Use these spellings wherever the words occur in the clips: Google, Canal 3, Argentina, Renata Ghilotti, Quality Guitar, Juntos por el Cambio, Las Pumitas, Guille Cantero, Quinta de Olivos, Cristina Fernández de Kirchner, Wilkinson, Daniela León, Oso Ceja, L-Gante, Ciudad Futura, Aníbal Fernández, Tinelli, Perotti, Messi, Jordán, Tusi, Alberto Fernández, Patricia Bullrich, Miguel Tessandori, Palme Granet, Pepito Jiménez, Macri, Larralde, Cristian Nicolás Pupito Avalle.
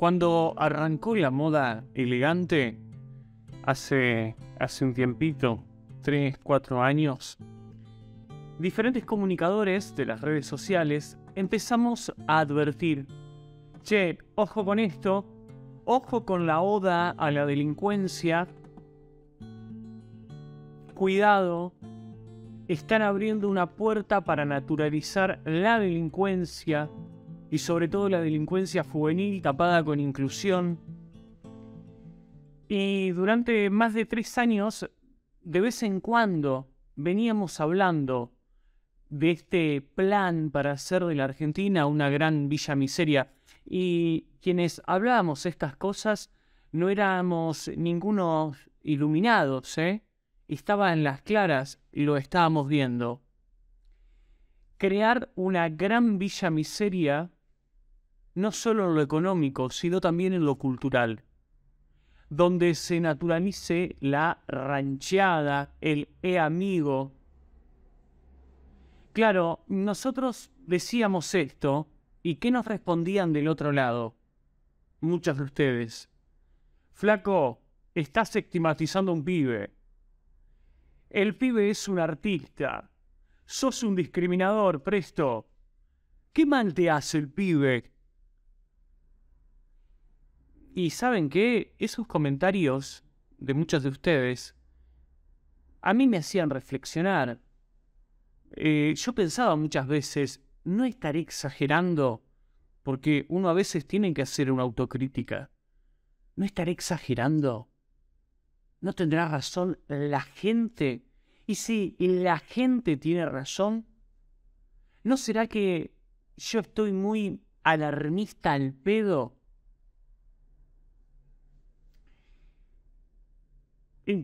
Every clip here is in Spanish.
Cuando arrancó la moda elegante, hace un tiempito, 3-4 años, diferentes comunicadores de las redes sociales empezamos a advertir: che, ojo con esto, ojo con la oda a la delincuencia, cuidado, están abriendo una puerta para naturalizar la delincuencia, y sobre todo la delincuencia juvenil tapada con inclusión. Y durante más de 3 años, de vez en cuando, veníamos hablando de este plan para hacer de la Argentina una gran villa miseria. Y quienes hablábamos estas cosas no éramos ningunos iluminados, Estaba en las claras y lo estábamos viendo. Crear una gran villa miseria, no solo en lo económico, sino también en lo cultural, donde se naturalice la rancheada, el amigo. Claro, nosotros decíamos esto, ¿y qué nos respondían del otro lado? Muchos de ustedes: flaco, estás estigmatizando a un pibe, el pibe es un artista, sos un discriminador, presto, ¿qué mal te hace el pibe? Y ¿saben qué? Esos comentarios de muchos de ustedes a mí me hacían reflexionar. Yo pensaba muchas veces, ¿no estaré exagerando? Porque uno a veces tiene que hacer una autocrítica. ¿No estaré exagerando? ¿No tendrá razón la gente? Y si la gente tiene razón, ¿no será que yo estoy muy alarmista al pedo?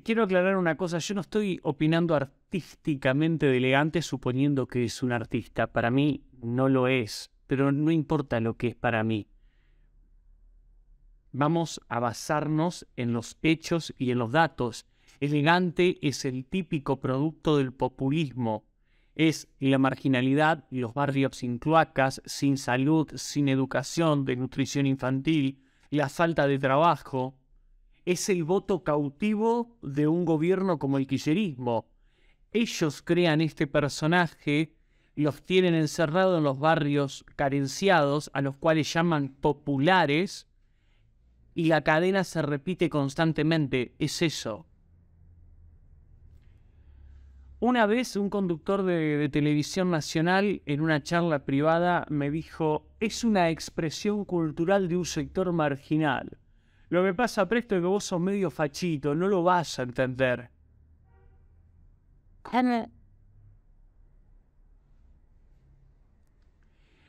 Quiero aclarar una cosa, yo no estoy opinando artísticamente de L-Gante suponiendo que es un artista. Para mí no lo es, pero no importa lo que es para mí. Vamos a basarnos en los hechos y en los datos. L-Gante es el típico producto del populismo. Es la marginalidad, los barrios sin cloacas, sin salud, sin educación, de nutrición infantil, la falta de trabajo. Es el voto cautivo de un gobierno como el kirchnerismo. Ellos crean este personaje, los tienen encerrados en los barrios carenciados, a los cuales llaman populares, y la cadena se repite constantemente. Es eso. Una vez un conductor de televisión nacional en una charla privada me dijo: es una expresión cultural de un sector marginal. Lo que pasa, presto, es que vos sos medio fachito, no lo vas a entender.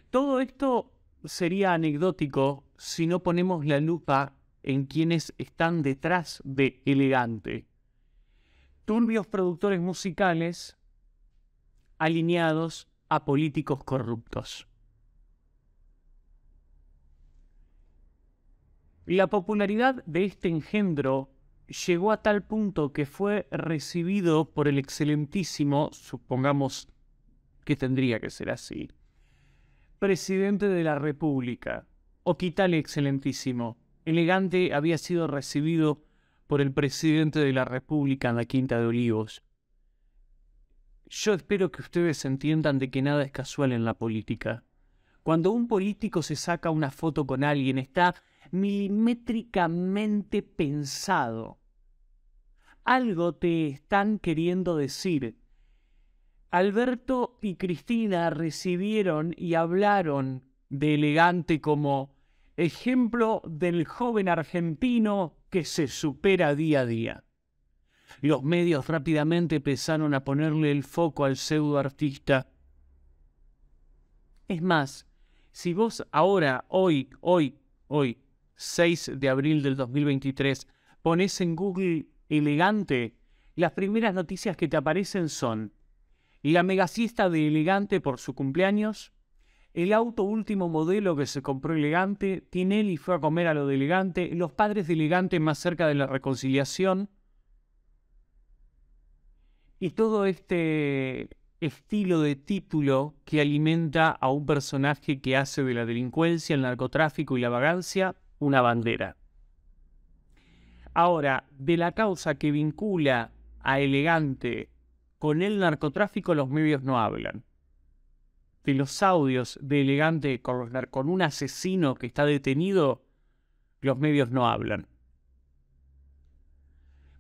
Todo esto sería anecdótico si no ponemos la lupa en quienes están detrás de L-Gante. Turbios productores musicales alineados a políticos corruptos. La popularidad de este engendro llegó a tal punto que fue recibido por el excelentísimo, supongamos que tendría que ser así, presidente de la República. O quítale excelentísimo. L-Gante había sido recibido por el presidente de la República en la Quinta de Olivos. Yo espero que ustedes entiendan de que nada es casual en la política. Cuando un político se saca una foto con alguien, está milimétricamente pensado. Algo te están queriendo decir. Alberto y Cristina recibieron y hablaron de L-Gante como ejemplo del joven argentino que se supera día a día. Los medios rápidamente empezaron a ponerle el foco al pseudo artista. Es más, si vos ahora, hoy, 6 de abril del 2023, pones en Google L-Gante, las primeras noticias que te aparecen son la megafiesta de L-Gante por su cumpleaños, el auto último modelo que se compró L-Gante, Tinelli fue a comer a lo de L-Gante, los padres de L-Gante más cerca de la reconciliación, y todo este estilo de título que alimenta a un personaje que hace de la delincuencia, el narcotráfico y la vagancia una bandera. Ahora, de la causa que vincula a L-Gante con el narcotráfico, los medios no hablan. De los audios de L-Gante con un asesino que está detenido, los medios no hablan.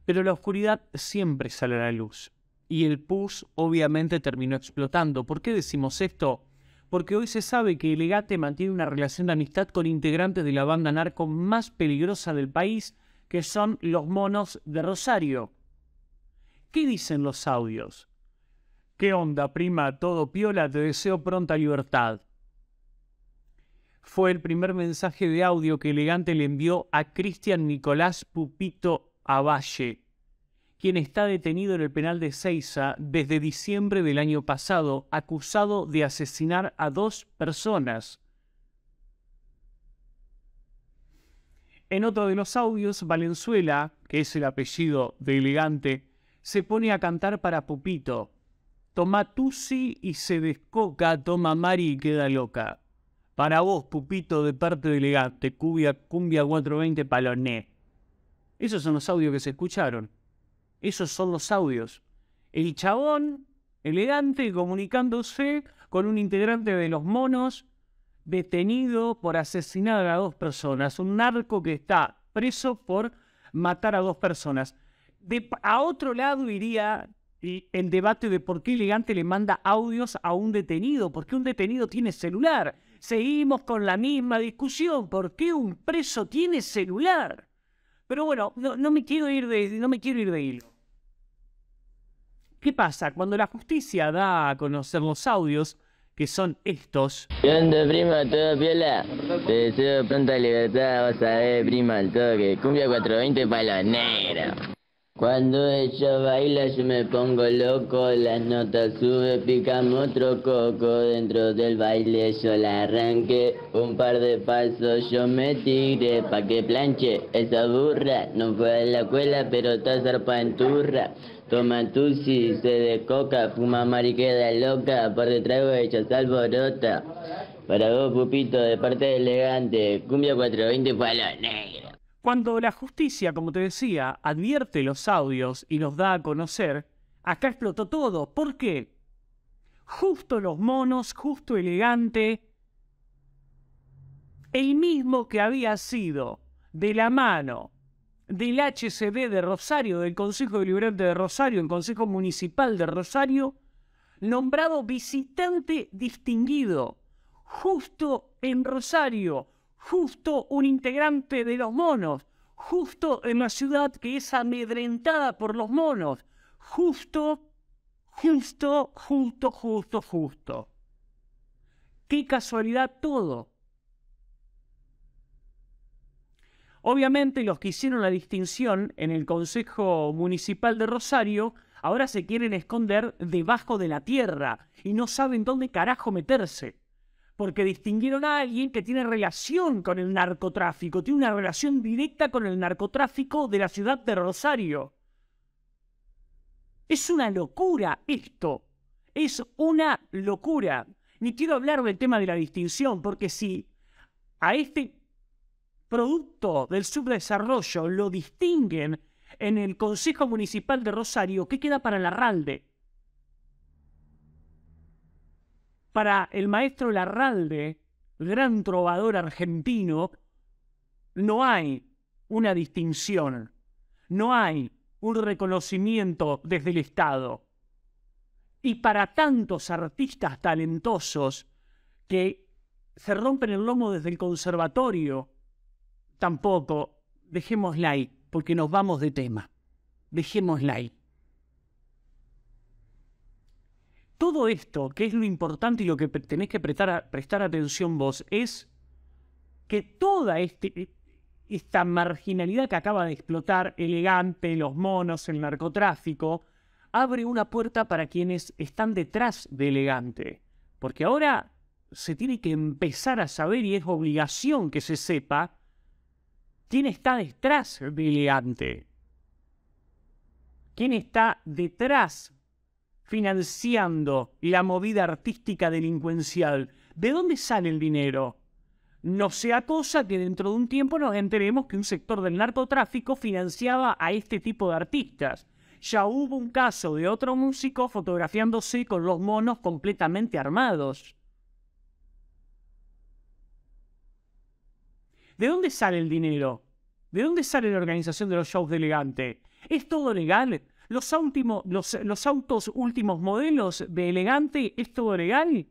Pero la oscuridad siempre sale a la luz. Y el PUS obviamente terminó explotando. ¿Por qué decimos esto? Porque hoy se sabe que L-Gante mantiene una relación de amistad con integrantes de la banda narco más peligrosa del país, que son Los Monos de Rosario. ¿Qué dicen los audios? ¿Qué onda, prima? Todo piola, te deseo pronta libertad. Fue el primer mensaje de audio que L-Gante le envió a Cristian Nicolás Pupito Avalle, quien está detenido en el penal de Ezeiza desde diciembre del año pasado, acusado de asesinar a 2 personas. En otro de los audios, Valenzuela, que es el apellido de L-Gante, se pone a cantar para Pupito. Toma Tusi y se descoca, toma Mari y queda loca. Para vos, Pupito, de parte de L-Gante, cumbia 420 paloné. Esos son los audios que se escucharon. Esos son los audios. El chabón, L-Gante, comunicándose con un integrante de Los Monos, detenido por asesinar a 2 personas. Un narco que está preso por matar a 2 personas. A otro lado iría el debate de por qué L-Gante le manda audios a un detenido. ¿Por qué un detenido tiene celular? Seguimos con la misma discusión. ¿Por qué un preso tiene celular? Pero bueno, no me quiero ir de hilo. ¿Qué pasa? Cuando la justicia da a conocer los audios, que son estos. ¿Qué onda, prima? ¿Todo piola? Te deseo pronta libertad, vas a ver, prima, al toque. Cumbia 420 pa' la negra. Cuando ella baila yo me pongo loco, las notas sube, picamos otro coco. Dentro del baile yo la arranqué, un par de pasos yo me tiré pa' que planche esa burra. No fue a la escuela pero está zarpanturra. Toma tusi, se descoca, fuma mari queda loca, par de trago ella se alborota. Para vos, Pupito, de parte de L-Gante, cumbia 420 pa' los negros. Cuando la justicia, como te decía, advierte los audios y los da a conocer, acá explotó todo. ¿Por qué? Justo Los Monos, justo L-Gante, el mismo que había sido de la mano del HCD de Rosario, del Consejo Deliberante de Rosario, el Consejo Municipal de Rosario, nombrado visitante distinguido, justo en Rosario, justo un integrante de Los Monos, justo en la ciudad que es amedrentada por Los Monos, justo. ¡Qué casualidad todo! Obviamente los que hicieron la distinción en el Consejo Municipal de Rosario ahora se quieren esconder debajo de la tierra y no saben dónde carajo meterse. Porque distinguieron a alguien que tiene relación con el narcotráfico, tiene una relación directa con el narcotráfico de la ciudad de Rosario. Es una locura esto, es una locura. Ni quiero hablar del tema de la distinción, porque si a este producto del subdesarrollo lo distinguen en el Consejo Municipal de Rosario, ¿qué queda para Larralde? Para el maestro Larralde, gran trovador argentino, no hay una distinción, no hay un reconocimiento desde el Estado. Y para tantos artistas talentosos que se rompen el lomo desde el conservatorio, tampoco. Dejémosla ahí, porque nos vamos de tema. Dejémosla ahí. Todo esto, que es lo importante y lo que tenés que prestar atención vos, es que toda esta marginalidad que acaba de explotar, L-Gante, Los Monos, el narcotráfico, abre una puerta para quienes están detrás de L-Gante. Porque ahora se tiene que empezar a saber, y es obligación que se sepa, quién está detrás de L-Gante. Quién está detrás financiando la movida artística delincuencial. ¿De dónde sale el dinero? No sea cosa que dentro de un tiempo nos enteremos que un sector del narcotráfico financiaba a este tipo de artistas. Ya hubo un caso de otro músico fotografiándose con Los Monos completamente armados. ¿De dónde sale el dinero? ¿De dónde sale la organización de los shows de L-Gante? ¿Es todo legal? ¿Los autos últimos modelos de L-Gante es todo legal?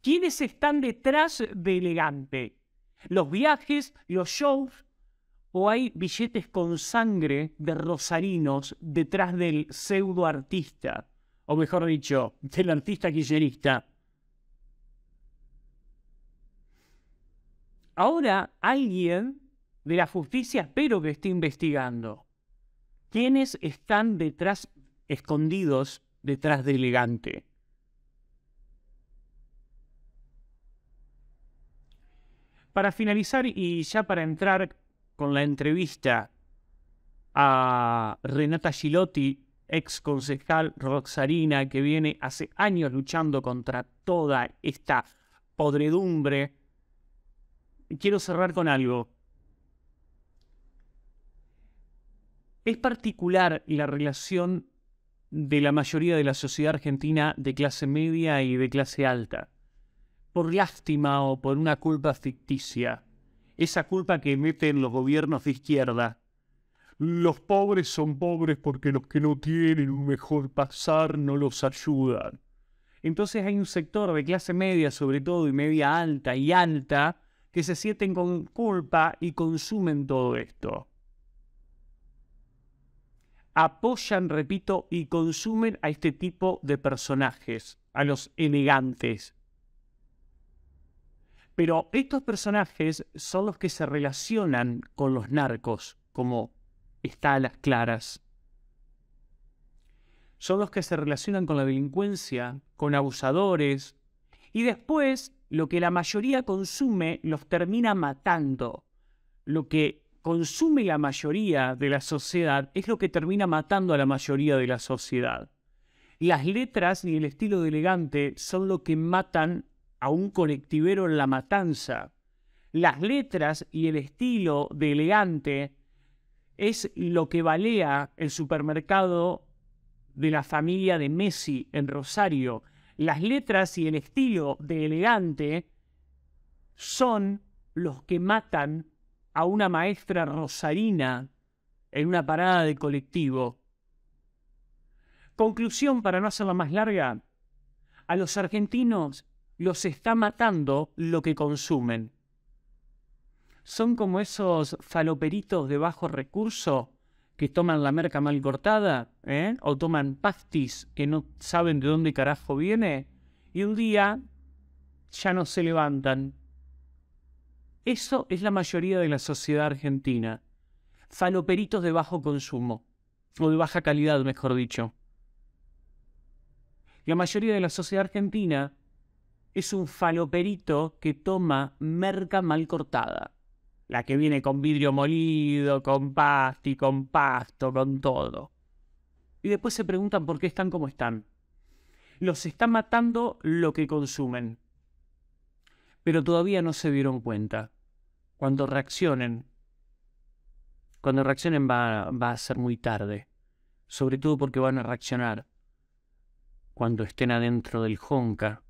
¿Quiénes están detrás de L-Gante? ¿Los viajes, los shows? ¿O hay billetes con sangre de rosarinos detrás del pseudo artista? O mejor dicho, del artista kirchnerista. Ahora alguien de la justicia espero que esté investigando quiénes están detrás, escondidos detrás de L-Gante. Para finalizar y ya para entrar con la entrevista a Renata Ghilotti, ex concejal rosarina que viene hace años luchando contra toda esta podredumbre, quiero cerrar con algo. Es particular la relación de la mayoría de la sociedad argentina de clase media y de clase alta, por lástima o por una culpa ficticia. Esa culpa que meten los gobiernos de izquierda. Los pobres son pobres porque los que no tienen un mejor pasar no los ayudan. Entonces hay un sector de clase media, sobre todo, y media alta y alta, que se sienten con culpa y consumen todo esto. Apoyan, repito, y consumen a este tipo de personajes, a los elegantes. Pero estos personajes son los que se relacionan con los narcos, como está a las claras. Son los que se relacionan con la delincuencia, con abusadores, y después lo que la mayoría consume los termina matando. Lo que consume la mayoría de la sociedad es lo que termina matando a la mayoría de la sociedad. Las letras y el estilo de L-Gante son lo que matan a un colectivero en la matanza. Las letras y el estilo de L-Gante es lo que balea el supermercado de la familia de Messi en Rosario. Las letras y el estilo de L-Gante son los que matan a una maestra rosarina en una parada de colectivo. Conclusión, para no hacerla más larga, a los argentinos los está matando lo que consumen. Son como esos faloperitos de bajo recurso que toman la merca mal cortada, o toman pastis que no saben de dónde carajo viene, y un día ya no se levantan. Eso es la mayoría de la sociedad argentina. Faloperitos de bajo consumo, o de baja calidad, mejor dicho. La mayoría de la sociedad argentina es un faloperito que toma merca mal cortada. La que viene con vidrio molido, con pasti, con pasto, con todo. Y después se preguntan por qué están como están. Los está matando lo que consumen. Pero todavía no se dieron cuenta. Cuando reaccionen va a ser muy tarde. Sobre todo porque van a reaccionar cuando estén adentro del Jonca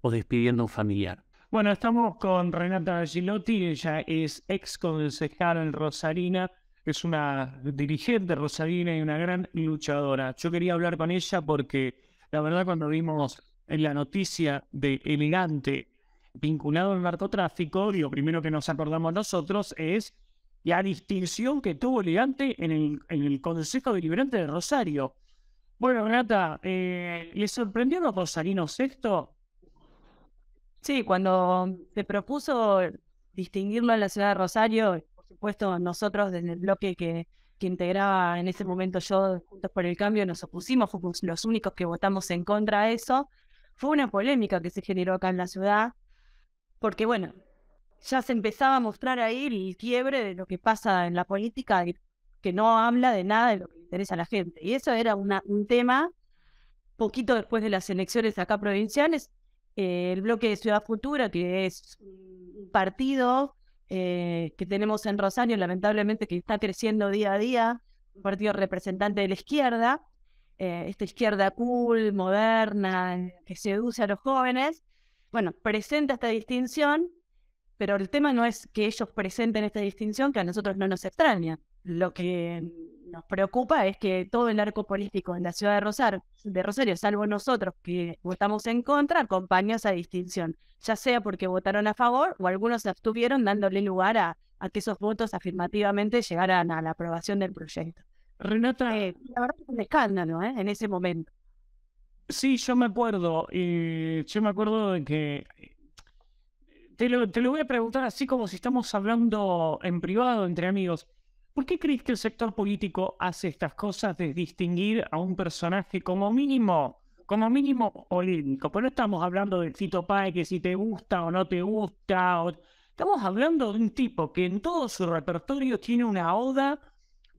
o despidiendo a un familiar. Bueno, estamos con Renata Ghilotti. Ella es ex concejal en rosarina, es una dirigente rosarina y una gran luchadora. Yo quería hablar con ella porque la verdad cuando vimos en la noticia de L-Gante vinculado al narcotráfico, lo primero que nos acordamos nosotros es la distinción que tuvo L-Gante en el Consejo Deliberante de Rosario. Bueno, Renata, ¿les sorprendió a los rosarinos esto? Sí, cuando se propuso distinguirlo en la ciudad de Rosario, por supuesto nosotros desde el bloque que integraba en ese momento yo, Juntos por el Cambio, nos opusimos, fuimos los únicos que votamos en contra de eso. Fue una polémica que se generó acá en la ciudad, porque bueno, ya se empezaba a mostrar ahí el quiebre de lo que pasa en la política, que no habla de nada de lo que interesa a la gente. Y eso era un tema, poquito después de las elecciones acá provinciales, el bloque de Ciudad Futura, que es un partido que tenemos en Rosario, lamentablemente, que está creciendo día a día, un partido representante de la izquierda, esta izquierda cool, moderna, que seduce a los jóvenes. Bueno, presenta esta distinción, pero el tema no es que ellos presenten esta distinción, que a nosotros no nos extraña. Lo que nos preocupa es que todo el arco político en la ciudad de Rosario, salvo nosotros que votamos en contra, acompaña esa distinción, ya sea porque votaron a favor o algunos se abstuvieron, dándole lugar a que esos votos afirmativamente llegaran a la aprobación del proyecto. Renata, la verdad es un escándalo en ese momento. Sí, yo me acuerdo de que te lo voy a preguntar así como si estamos hablando en privado entre amigos. ¿Por qué crees que el sector político hace estas cosas de distinguir a un personaje como mínimo polémico? Pero no estamos hablando del Fito Páez, que si te gusta o no te gusta. Estamos hablando de un tipo que en todo su repertorio tiene una oda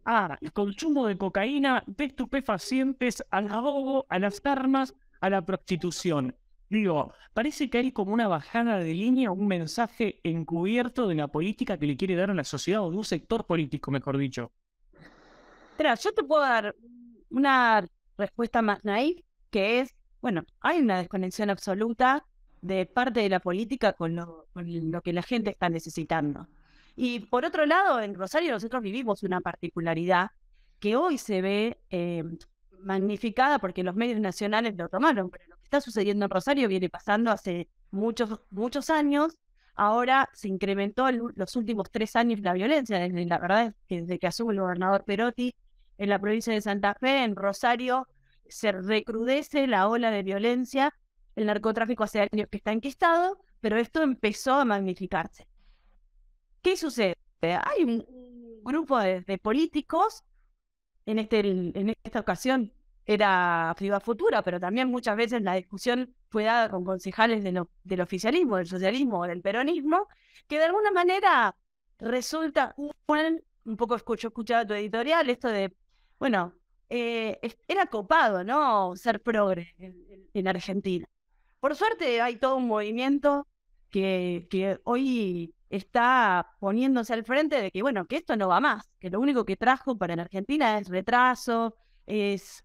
al consumo de cocaína, de estupefacientes, al ahogo, a las armas, a la prostitución. Digo, parece que hay como una bajada de línea, un mensaje encubierto de la política que le quiere dar a la sociedad, o de un sector político, mejor dicho. Mira, yo te puedo dar una respuesta más naif, que es, bueno, hay una desconexión absoluta de parte de la política con lo que la gente está necesitando. Y por otro lado, en Rosario nosotros vivimos una particularidad que hoy se ve magnificada porque los medios nacionales lo tomaron, pero lo que está sucediendo en Rosario viene pasando hace muchos años. Ahora se incrementó los últimos 3 años la violencia. La verdad es que desde que asumió el gobernador Perotti en la provincia de Santa Fe, en Rosario se recrudece la ola de violencia. El narcotráfico hace años que está enquistado, pero esto empezó a magnificarse. ¿Qué sucede? Hay un grupo de políticos, en esta ocasión era Ciudad Futura, pero también muchas veces la discusión fue dada con concejales del oficialismo, del socialismo o del peronismo, que de alguna manera resulta un poco escuchado tu editorial, esto de, bueno, era copado, ¿no? Ser progre en Argentina. Por suerte hay todo un movimiento que hoy está poniéndose al frente de que, bueno, que esto no va más, que lo único que trajo para la Argentina es retraso, es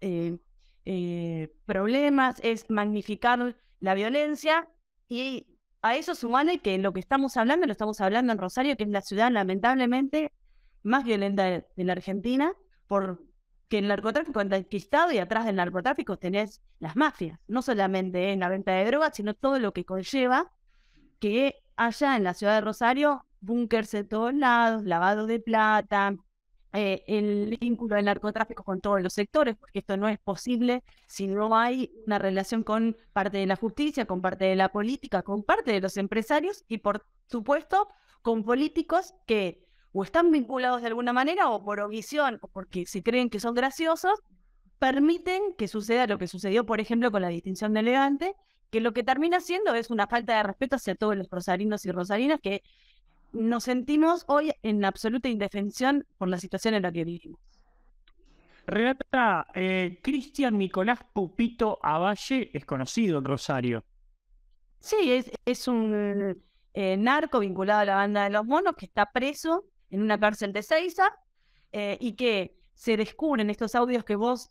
problemas, es magnificar la violencia, y a eso sumale que lo que estamos hablando, lo estamos hablando en Rosario, que es la ciudad lamentablemente más violenta de la Argentina, porque el narcotráfico está enquistado y atrás del narcotráfico tenés las mafias, no solamente en la venta de drogas, sino todo lo que conlleva que allá en la ciudad de Rosario, búnkers de todos lados, lavado de plata, el vínculo del narcotráfico con todos los sectores, porque esto no es posible si no hay una relación con parte de la justicia, con parte de la política, con parte de los empresarios y, por supuesto, con políticos que o están vinculados de alguna manera o por omisión o porque se creen que son graciosos, permiten que suceda lo que sucedió, por ejemplo, con la distinción de L-Gante, que lo que termina siendo es una falta de respeto hacia todos los rosarinos y rosarinas que nos sentimos hoy en absoluta indefensión por la situación en la que vivimos. Renata, Cristian Nicolás Pupito Avalle es conocido en Rosario. Sí, es un narco vinculado a la banda de Los Monos que está preso en una cárcel de Ezeiza y que se descubren estos audios que vos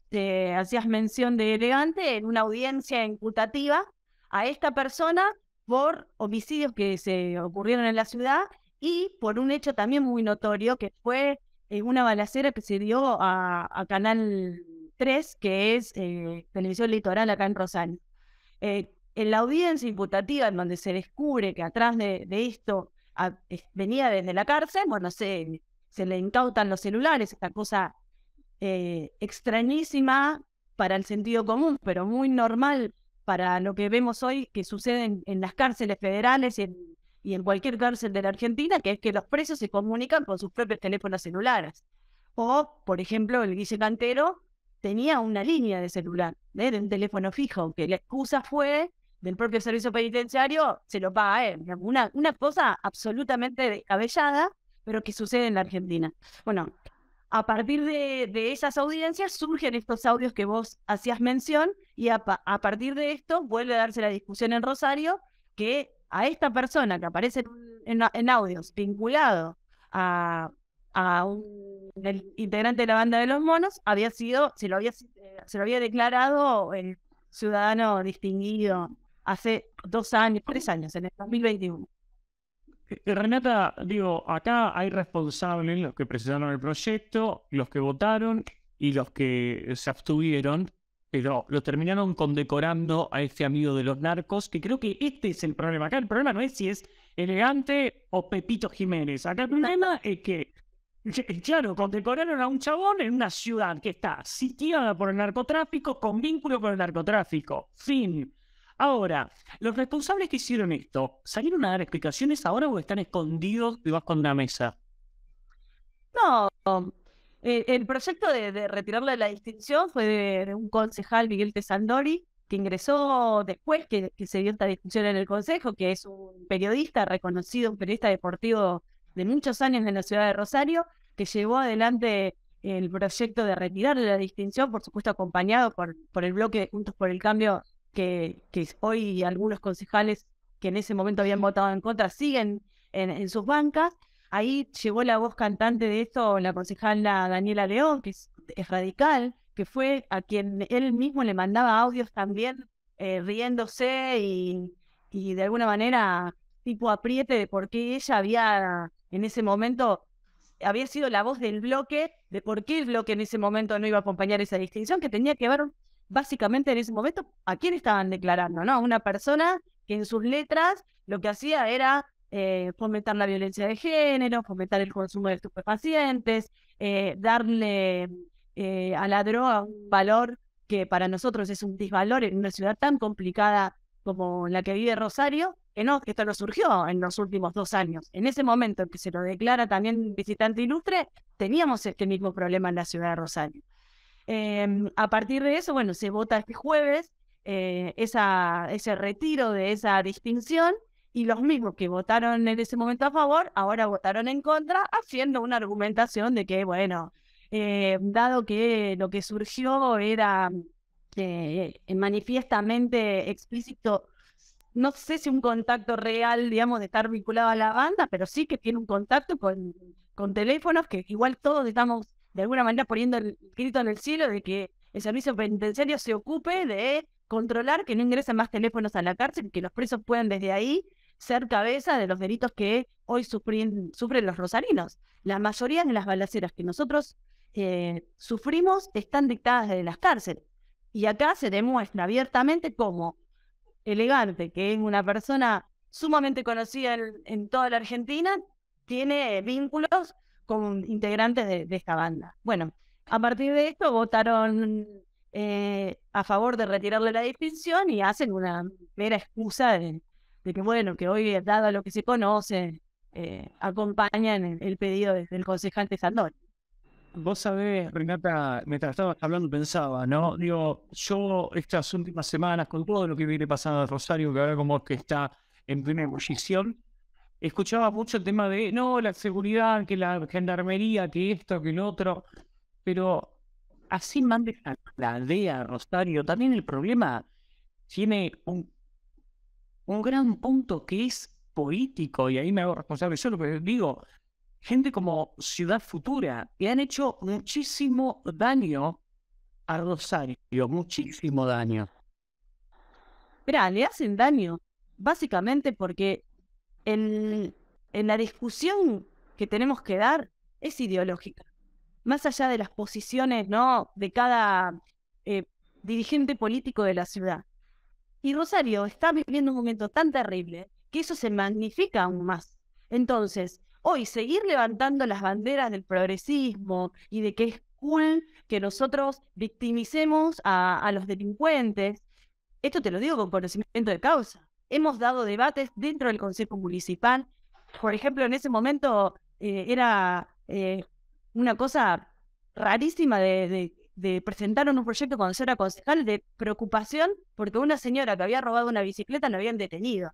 hacías mención de L-Gante en una audiencia imputativa a esta persona por homicidios que se ocurrieron en la ciudad y por un hecho también muy notorio que fue una balacera que se dio a Canal 3, que es Televisión Litoral acá en Rosario. En la audiencia imputativa en donde se descubre que atrás de esto venía desde la cárcel, bueno, se le incautan los celulares, esta cosa extrañísima para el sentido común, pero muy normal para lo que vemos hoy que sucede en las cárceles federales y en cualquier cárcel de la Argentina, que es que los presos se comunican con sus propios teléfonos celulares. O, por ejemplo, el Guille Cantero tenía una línea de celular, de un teléfono fijo, que la excusa fue del propio servicio penitenciario, se lo paga a él. Una cosa absolutamente descabellada, pero que sucede en la Argentina. Bueno, a partir de esas audiencias surgen estos audios que vos hacías mención, y a partir de esto vuelve a darse la discusión en Rosario, que a esta persona que aparece en audios vinculado a un integrante de la banda de Los Monos, había sido, se lo había declarado el ciudadano distinguido hace 2 años, 3 años, en el 2021. Renata, digo, acá hay responsables, los que presentaron el proyecto, los que votaron y los que se abstuvieron, pero lo terminaron condecorando a este amigo de los narcos, que creo que este es el problema. Acá el problema no es si es L-Gante o Pepito Jiménez. Acá el problema es que, claro, condecoraron a un chabón en una ciudad que está sitiada por el narcotráfico, con vínculo con el narcotráfico. Fin. Ahora, los responsables que hicieron esto, ¿salieron a dar explicaciones ahora o están escondidos debajo de una mesa? No, el proyecto de retirarle la distinción fue de un concejal, Miguel Tessandori, que ingresó después que se dio esta discusión en el Consejo, que es un periodista reconocido, un periodista deportivo de muchos años en la ciudad de Rosario, que llevó adelante el proyecto de retirarle la distinción, por supuesto acompañado por el bloque de Juntos por el Cambio, que hoy algunos concejales que en ese momento habían votado en contra siguen en sus bancas. Ahí llegó la voz cantante de esto, la concejala Daniela León, que es radical, que fue a quien él mismo le mandaba audios también, riéndose y de alguna manera tipo apriete de por qué ella había en ese momento... había sido la voz del bloque, de por qué el bloque en ese momento no iba a acompañar esa distinción, que tenía que ver... básicamente en ese momento, ¿a quién estaban declarando? ¿No? Una persona que en sus letras lo que hacía era fomentar la violencia de género, fomentar el consumo de estupefacientes, darle a la droga un valor que para nosotros es un disvalor en una ciudad tan complicada como la que vive Rosario, que no, esto no surgió en los últimos 2 años. En ese momento en que se lo declara también visitante ilustre, teníamos este mismo problema en la ciudad de Rosario. A partir de eso, bueno, se vota este jueves ese retiro de esa distinción, y los mismos que votaron en ese momento a favor, ahora votaron en contra, haciendo una argumentación de que, bueno, dado que lo que surgió era manifiestamente explícito, no sé si un contacto real, digamos, de estar vinculado a la banda, pero sí que tiene un contacto con teléfonos, que igual todos estamos... de alguna manera poniendo el grito en el cielo de que el servicio penitenciario se ocupe de controlar que no ingresen más teléfonos a la cárcel, que los presos puedan desde ahí ser cabeza de los delitos que hoy sufren los rosarinos. La mayoría de las balaceras que nosotros sufrimos están dictadas desde las cárceles. Y acá se demuestra abiertamente cómo L-Gante, que es una persona sumamente conocida en toda la Argentina, tiene vínculos con integrantes de esta banda. Bueno, a partir de esto votaron a favor de retirarle la distinción y hacen una mera excusa de que, bueno, que hoy, dado lo que se conoce, acompañan el pedido del concejal Tessandori. Vos sabés, Renata, mientras estabas hablando pensaba, ¿no? Digo, yo estas últimas semanas, con todo lo que viene pasando a Rosario, que ahora como que está en plena ebullición, escuchaba mucho el tema de, no, la seguridad, que la gendarmería, que esto, que lo otro, pero así mande a la aldea, Rosario. También el problema tiene un gran punto que es político, y ahí me hago responsable yo, pero digo, gente como Ciudad Futura, que han hecho muchísimo daño a Rosario, muchísimo daño. Mirá, le hacen daño, básicamente porque... En la discusión que tenemos que dar es ideológica. Más allá de las posiciones, ¿no?, de cada dirigente político de la ciudad. Y Rosario está viviendo un momento tan terrible que eso se magnifica aún más. Entonces, hoy seguir levantando las banderas del progresismo y de que es cool que nosotros victimicemos a los delincuentes, esto te lo digo con conocimiento de causa. Hemos dado debates dentro del Consejo Municipal. Por ejemplo, en ese momento era una cosa rarísima de presentaron un proyecto cuando yo era concejal de preocupación porque una señora que había robado una bicicleta la habían detenido.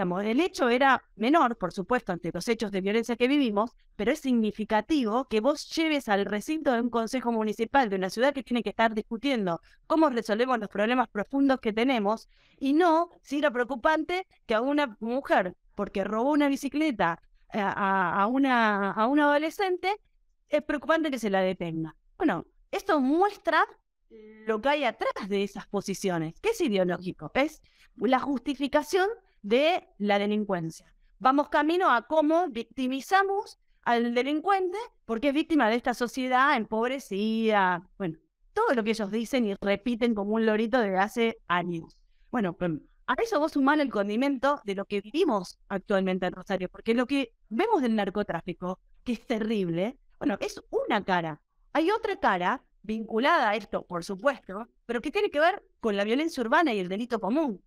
Digamos, el hecho era menor, por supuesto, ante los hechos de violencia que vivimos, pero es significativo que vos lleves al recinto de un consejo municipal de una ciudad que tiene que estar discutiendo cómo resolvemos los problemas profundos que tenemos, y no, si lo preocupante, que a una mujer, porque robó una bicicleta a una adolescente, es preocupante que se la detenga. Bueno, esto muestra lo que hay atrás de esas posiciones, que es ideológico, es la justificación de la delincuencia. Vamos camino a cómo victimizamos al delincuente porque es víctima de esta sociedad empobrecida, bueno, todo lo que ellos dicen y repiten como un lorito desde hace años. Bueno, a eso vos sumás el condimento de lo que vivimos actualmente en Rosario, porque lo que vemos del narcotráfico, que es terrible, bueno, es una cara. Hay otra cara vinculada a esto, por supuesto, pero que tiene que ver con la violencia urbana y el delito común,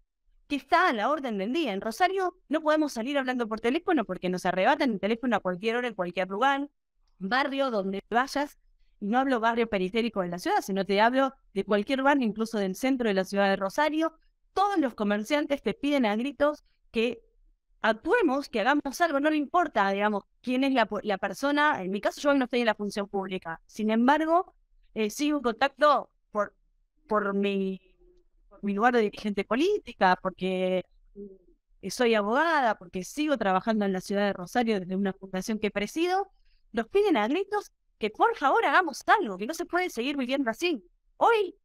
que está a la orden del día. En Rosario no podemos salir hablando por teléfono porque nos arrebatan el teléfono a cualquier hora, en cualquier lugar, barrio donde vayas, y no hablo barrio periférico de la ciudad, sino te hablo de cualquier barrio, incluso del centro de la ciudad de Rosario. Todos los comerciantes te piden a gritos que actuemos, que hagamos algo, no le importa, digamos, quién es la persona. En mi caso, yo no estoy en la función pública, sin embargo, sigo en contacto por mi lugar de dirigente política, porque soy abogada, porque sigo trabajando en la ciudad de Rosario desde una fundación que presido. Nos piden a gritos que por favor hagamos algo, que no se puede seguir viviendo así. Hoy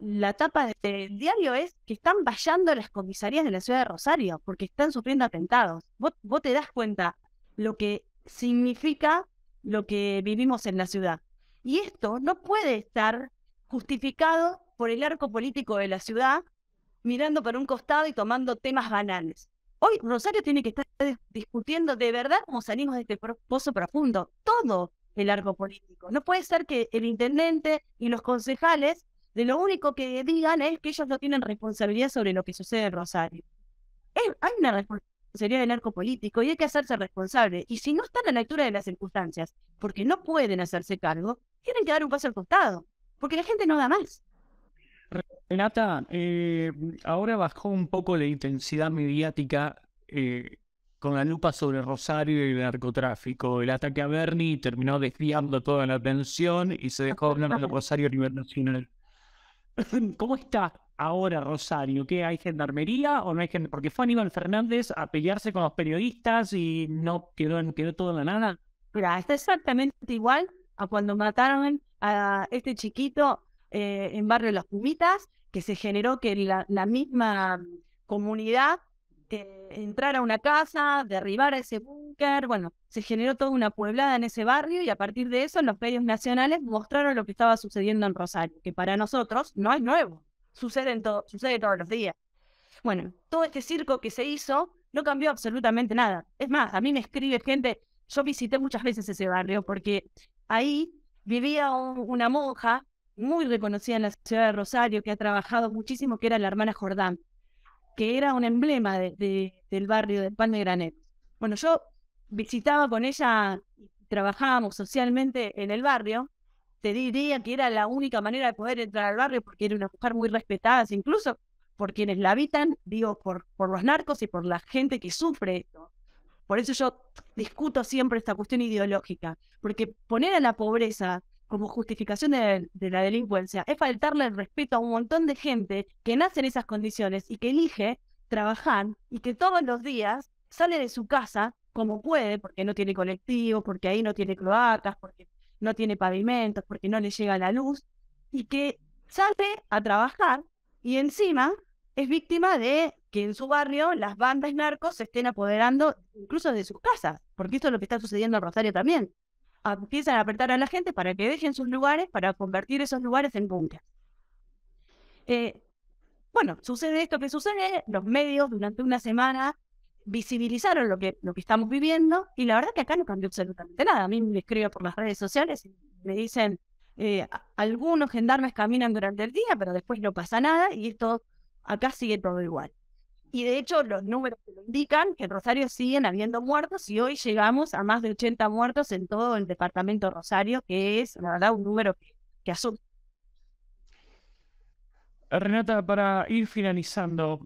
la tapa del diario es que están vallando las comisarías de la ciudad de Rosario porque están sufriendo atentados. Vos te das cuenta lo que significa lo que vivimos en la ciudad. Y esto no puede estar justificado por el arco político de la ciudad, mirando por un costado y tomando temas banales. Hoy Rosario tiene que estar discutiendo de verdad cómo salimos de este pozo profundo, todo el arco político. No puede ser que el intendente y los concejales de lo único que digan es que ellos no tienen responsabilidad sobre lo que sucede en Rosario. Hay una responsabilidad del arco político y hay que hacerse responsable. Y si no están a la altura de las circunstancias, porque no pueden hacerse cargo, tienen que dar un paso al costado, porque la gente no da más. Renata, ahora bajó un poco la intensidad mediática con la lupa sobre Rosario y el narcotráfico. El ataque a Berni terminó desviando toda la atención y se dejó hablar de Rosario a nivel nacional. ¿Cómo está ahora Rosario? ¿Qué hay gendarmería o no hay gendarmería? Porque fue Aníbal Fernández a pelearse con los periodistas y no quedó todo en la nada. Mira, está exactamente igual a cuando mataron a este chiquito en barrio Las Pumitas, que se generó que la misma comunidad entrara a una casa, derribara ese búnker. Bueno, se generó toda una pueblada en ese barrio y a partir de eso los medios nacionales mostraron lo que estaba sucediendo en Rosario, que para nosotros no es nuevo, sucede todos los días. Bueno, todo este circo que se hizo no cambió absolutamente nada. Es más, a mí me escribe gente, yo visité muchas veces ese barrio porque ahí vivía una monja muy reconocida en la ciudad de Rosario, que ha trabajado muchísimo, que era la hermana Jordán, que era un emblema del barrio del Palme Granet. Bueno, yo visitaba con ella, trabajábamos socialmente en el barrio. Te diría que era la única manera de poder entrar al barrio porque era una mujer muy respetada, incluso por quienes la habitan, digo, por los narcos y por la gente que sufre esto. Por eso yo discuto siempre esta cuestión ideológica, porque poner a la pobreza como justificación de la delincuencia es faltarle el respeto a un montón de gente que nace en esas condiciones y que elige trabajar y que todos los días sale de su casa como puede, porque no tiene colectivo, porque ahí no tiene cloacas, porque no tiene pavimentos, porque no le llega la luz, y que sale a trabajar y encima es víctima de que en su barrio las bandas narcos se estén apoderando incluso de sus casas, porque esto es lo que está sucediendo en Rosario también. Empiezan a apretar a la gente para que dejen sus lugares, para convertir esos lugares en búnker. Bueno, sucede esto que sucede, los medios durante una semana visibilizaron lo que estamos viviendo, y la verdad que acá no cambió absolutamente nada. A mí me escriben por las redes sociales y me dicen, algunos gendarmes caminan durante el día, pero después no pasa nada, y esto acá sigue todo igual. Y de hecho los números que lo indican, que en Rosario siguen habiendo muertos y hoy llegamos a más de 80 muertos en todo el departamento de Rosario, que es, la verdad, un número que asusta. Renata, para ir finalizando,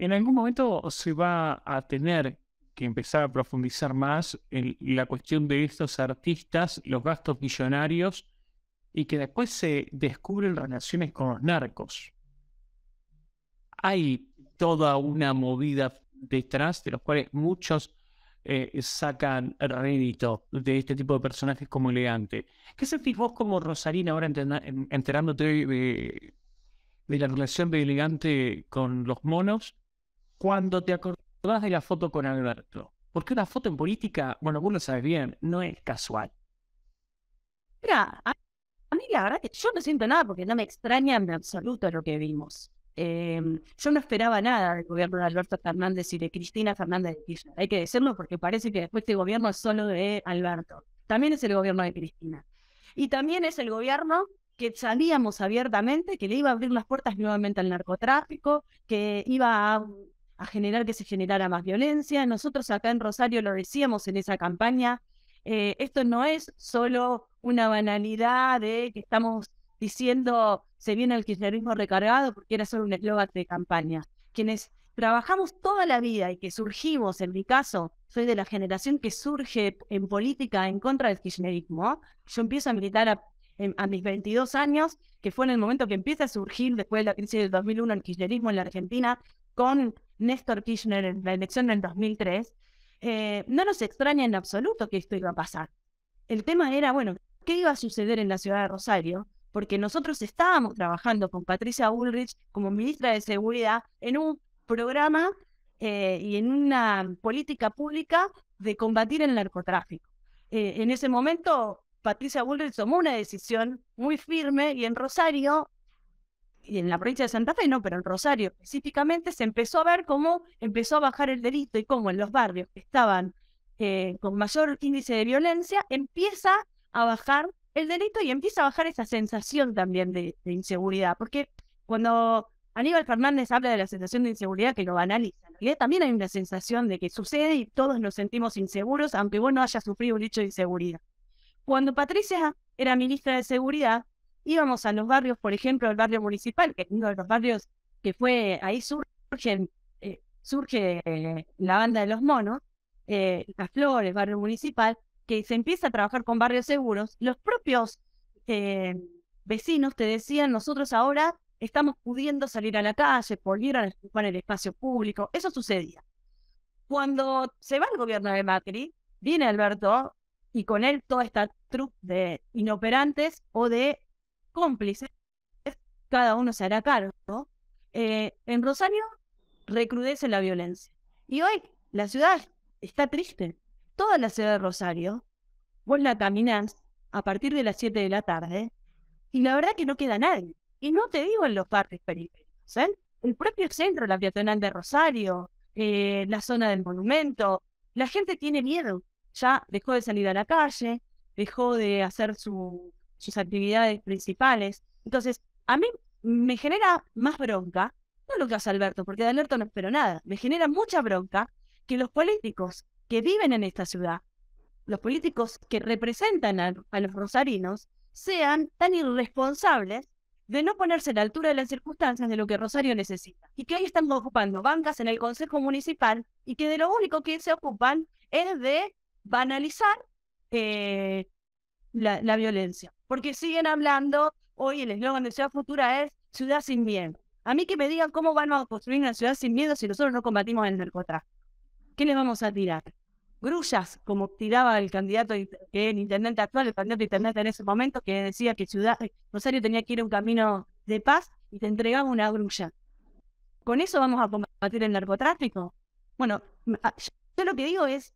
en algún momento se va a tener que empezar a profundizar más en la cuestión de estos artistas, los gastos millonarios, y que después se descubren relaciones con los narcos. Hay toda una movida detrás de los cuales muchos sacan rédito de este tipo de personajes como L-Gante. ¿Qué sentís vos como rosarina ahora enterándote de la relación de L-Gante con los Monos cuando te acordás de la foto con Alberto? Porque una foto en política, bueno, vos lo sabes bien, no es casual. Mira, a mí la verdad que yo no siento nada porque no me extraña en absoluto lo que vimos. Yo no esperaba nada del gobierno de Alberto Fernández y de Cristina Fernández de Kirchner. Hay que decirlo porque parece que después este gobierno es solo de Alberto. También es el gobierno de Cristina. Y también es el gobierno que sabíamos abiertamente que le iba a abrir las puertas nuevamente al narcotráfico, que iba a generar que se generara más violencia. Nosotros acá en Rosario lo decíamos en esa campaña. Esto no es solo una banalidad de que estamos diciendo se viene el kirchnerismo recargado porque era solo un eslogan de campaña. Quienes trabajamos toda la vida y que surgimos, en mi caso, soy de la generación que surge en política en contra del kirchnerismo. Yo empiezo a militar a mis 22 años, que fue en el momento que empieza a surgir después de la crisis del 2001 el kirchnerismo en la Argentina, con Néstor Kirchner en la elección del 2003. No nos extraña en absoluto que esto iba a pasar. El tema era, bueno, ¿qué iba a suceder en la ciudad de Rosario? Porque nosotros estábamos trabajando con Patricia Bullrich como ministra de Seguridad en un programa y en una política pública de combatir el narcotráfico. En ese momento, Patricia Bullrich tomó una decisión muy firme y en Rosario, y en la provincia de Santa Fe no, pero en Rosario específicamente, se empezó a ver cómo empezó a bajar el delito y cómo en los barrios que estaban con mayor índice de violencia empieza a bajar el delito y empieza a bajar esa sensación también de inseguridad, porque cuando Aníbal Fernández habla de la sensación de inseguridad que lo banaliza, en realidad también hay una sensación de que sucede y todos nos sentimos inseguros, aunque vos no hayas sufrido un hecho de inseguridad. Cuando Patricia era ministra de Seguridad, íbamos a los barrios, por ejemplo, el barrio municipal, que es uno de los barrios que fue, ahí surge la banda de los Monos, Las Flores, barrio municipal, que se empieza a trabajar con barrios seguros. Los propios vecinos te decían, nosotros ahora estamos pudiendo salir a la calle, volvieron a ocupar el espacio público. Eso sucedía. Cuando se va el gobierno de Macri, viene Alberto y con él toda esta troupe de inoperantes o de cómplices, cada uno se hará cargo, en Rosario recrudece la violencia. Y hoy la ciudad está triste. Toda la ciudad de Rosario, vos la caminás a partir de las 7 de la tarde y la verdad que no queda nadie. Y no te digo en los parques periféricos, ¿eh? El propio centro, la peatonal de Rosario, la zona del monumento, la gente tiene miedo. Ya dejó de salir a la calle, dejó de hacer sus actividades principales. Entonces, a mí me genera más bronca, no lo que hace Alberto, porque de Alberto no espero nada, me genera mucha bronca que los políticos que viven en esta ciudad, los políticos que representan a los rosarinos, sean tan irresponsables de no ponerse a la altura de las circunstancias de lo que Rosario necesita. Y que hoy están ocupando bancas en el Consejo Municipal y que de lo único que se ocupan es de banalizar la violencia. Porque siguen hablando, hoy el eslogan de Ciudad Futura es ciudad sin miedo. A mí que me digan cómo van a construir una ciudad sin miedo si nosotros no combatimos el narcotráfico. ¿Qué les vamos a tirar? Grullas, como tiraba el candidato, el intendente actual, el candidato intendente en ese momento, que decía que Rosario tenía que ir a un camino de paz y te entregaba una grulla. ¿Con eso vamos a combatir el narcotráfico? Bueno, yo lo que digo es,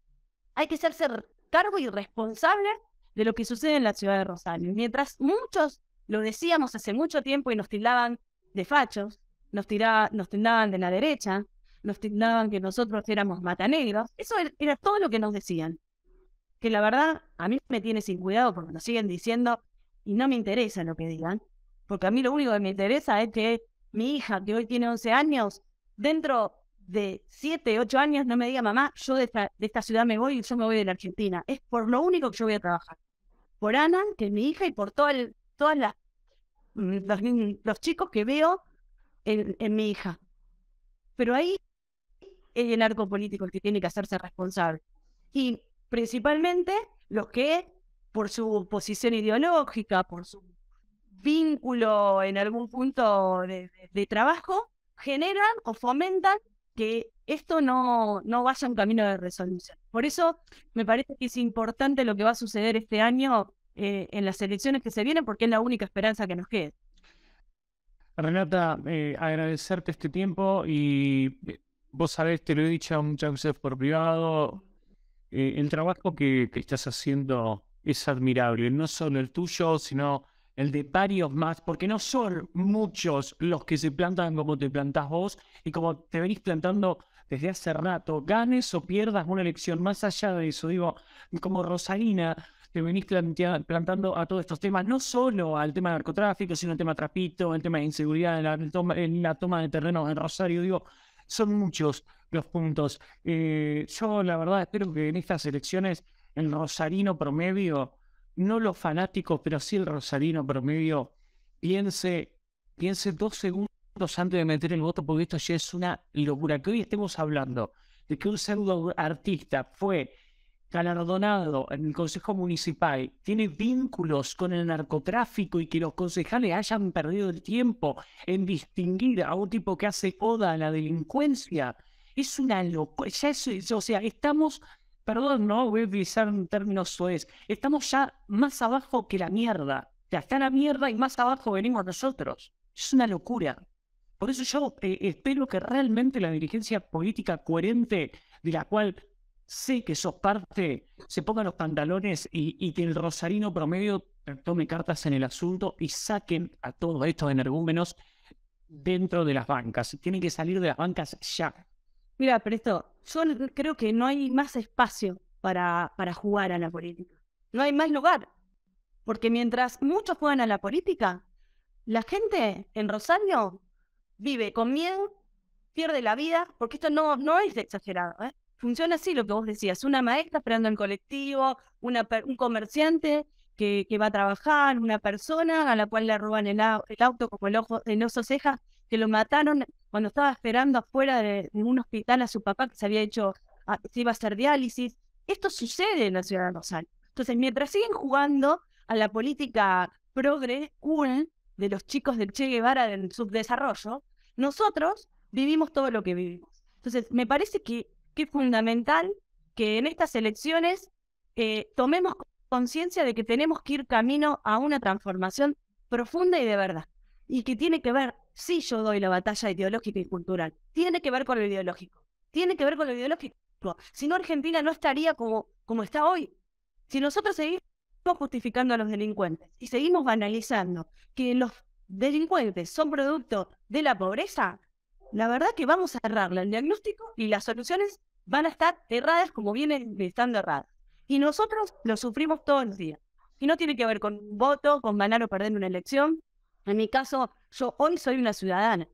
hay que hacerse cargo y responsable de lo que sucede en la ciudad de Rosario. Mientras muchos lo decíamos hace mucho tiempo y nos tildaban de fachos, nos tildaban de la derecha, nos tildaban que nosotros éramos matanegros, eso era todo lo que nos decían. Que la verdad, a mí me tiene sin cuidado porque nos siguen diciendo y no me interesa lo que digan, porque a mí lo único que me interesa es que mi hija, que hoy tiene 11 años, dentro de 7, 8 años no me diga, mamá, yo de esta ciudad me voy y yo me voy de la Argentina. Es por lo único que yo voy a trabajar. Por Ana, que es mi hija, y por todos los chicos que veo en mi hija. Pero ahí es el arco político el que tiene que hacerse responsable. Y principalmente los que, por su posición ideológica, por su vínculo en algún punto de trabajo, generan o fomentan que esto no vaya a un camino de resolución. Por eso me parece que es importante lo que va a suceder este año en las elecciones que se vienen, porque es la única esperanza que nos queda. Renata, agradecerte este tiempo y vos sabés, te lo he dicho muchas veces por privado, el trabajo que estás haciendo es admirable, no solo el tuyo, sino el de varios más, porque no son muchos los que se plantan como te plantás vos y como te venís plantando desde hace rato, ganes o pierdas una elección. Más allá de eso, digo, como Rosarina, te venís plantando a todos estos temas, no solo al tema de narcotráfico, sino al tema trapito, el tema de inseguridad, la toma de terrenos en Rosario, digo, son muchos los puntos. Yo la verdad espero que en estas elecciones el rosarino promedio, no los fanáticos, pero sí el rosarino promedio, piense 2 segundos antes de meter el voto, porque esto ya es una locura. Que hoy estemos hablando de que un pseudo artista fue galardonado en el Consejo Municipal, tiene vínculos con el narcotráfico y que los concejales hayan perdido el tiempo en distinguir a un tipo que hace oda a la delincuencia, es una locura. Ya es, o sea, estamos... Perdón, no voy a utilizar un término soez. Estamos ya más abajo que la mierda. Ya está la mierda y más abajo venimos nosotros. Es una locura. Por eso yo espero que realmente la dirigencia política coherente, de la cual sé que sos parte, se ponga los pantalones y que el rosarino promedio tome cartas en el asunto y saquen a todos estos energúmenos dentro de las bancas. Tienen que salir de las bancas ya. Mira, pero esto, yo creo que no hay más espacio para jugar a la política. No hay más lugar. Porque mientras muchos juegan a la política, la gente en Rosario vive con miedo, pierde la vida, porque esto no es exagerado, ¿eh? Funciona así lo que vos decías, una maestra esperando el colectivo, un comerciante que va a trabajar, una persona a la cual le roban el auto como el Oso Ceja, que lo mataron cuando estaba esperando afuera de un hospital a su papá que se había hecho, se iba a hacer diálisis. Esto sucede en la ciudad de Rosario. Entonces, mientras siguen jugando a la política progre, cool, de los chicos del Che Guevara del subdesarrollo, nosotros vivimos todo lo que vivimos. Entonces, me parece que es fundamental que en estas elecciones tomemos conciencia de que tenemos que ir camino a una transformación profunda y de verdad. Y que tiene que ver, sí, yo doy la batalla ideológica y cultural, tiene que ver con lo ideológico, tiene que ver con lo ideológico. Si no, Argentina no estaría como está hoy. Si nosotros seguimos justificando a los delincuentes y seguimos banalizando que los delincuentes son producto de la pobreza, la verdad que vamos a errarla el diagnóstico y las soluciones van a estar erradas como vienen estando erradas. Y nosotros lo sufrimos todos los días. Y no tiene que ver con un voto, con ganar o perder una elección. En mi caso, yo hoy soy una ciudadana,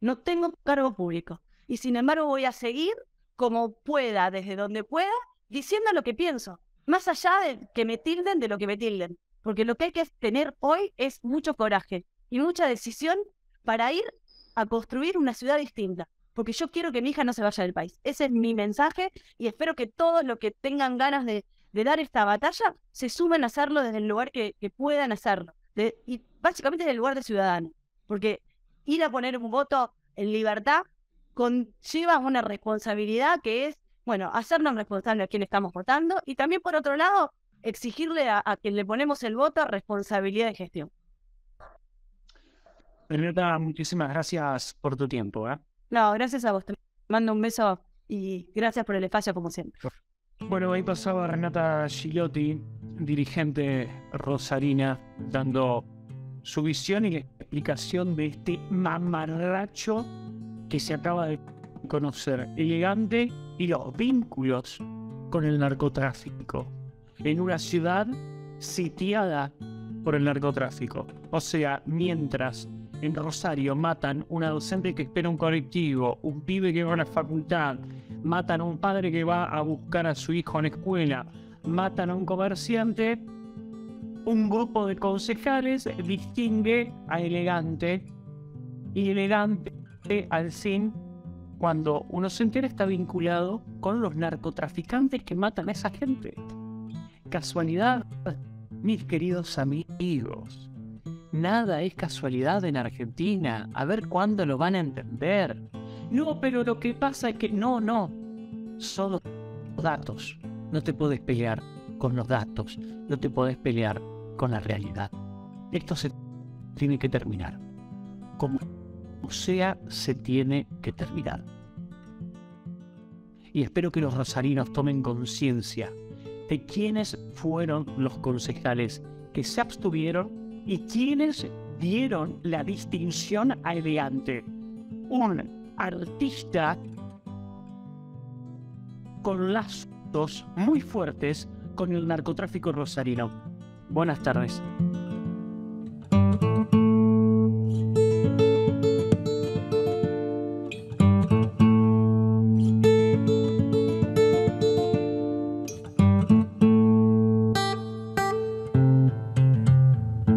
no tengo cargo público y sin embargo voy a seguir como pueda, desde donde pueda, diciendo lo que pienso, más allá de que me tilden de lo que me tilden, porque lo que hay que tener hoy es mucho coraje y mucha decisión para ir a construir una ciudad distinta, porque yo quiero que mi hija no se vaya del país. Ese es mi mensaje y espero que todos los que tengan ganas de dar esta batalla se sumen a hacerlo desde el lugar que puedan hacerlo. Y básicamente es el lugar de ciudadano, porque ir a poner un voto en libertad conlleva una responsabilidad que es, bueno, hacernos responsables a quien estamos votando y también, por otro lado, exigirle a quien le ponemos el voto responsabilidad de gestión. Renata, muchísimas gracias por tu tiempo, ¿eh? No, gracias a vos. Te mando un beso y gracias por el espacio, como siempre. Bueno, ahí pasaba Renata Ghilotti, dirigente rosarina, dando su visión y la explicación de este mamarracho que se acaba de conocer, L-Gante, y los vínculos con el narcotráfico en una ciudad sitiada por el narcotráfico. O sea, mientras en Rosario matan una docente que espera un colectivo, un pibe que va a la facultad, matan a un padre que va a buscar a su hijo en escuela, matan a un comerciante, un grupo de concejales distingue a L-Gante y L-Gante al fin cuando uno se entera está vinculado con los narcotraficantes que matan a esa gente. Casualidad, mis queridos amigos. Nada es casualidad en Argentina. A ver cuándo lo van a entender. No, pero lo que pasa es que... No. Son datos. No te podés pelear con los datos. No te podés pelear con la realidad. Esto se tiene que terminar. Como sea, se tiene que terminar. Y espero que los rosarinos tomen conciencia de quiénes fueron los concejales que se abstuvieron y quienes dieron la distinción a L-Gante, un artista con lazos muy fuertes con el narcotráfico rosarino. Buenas tardes.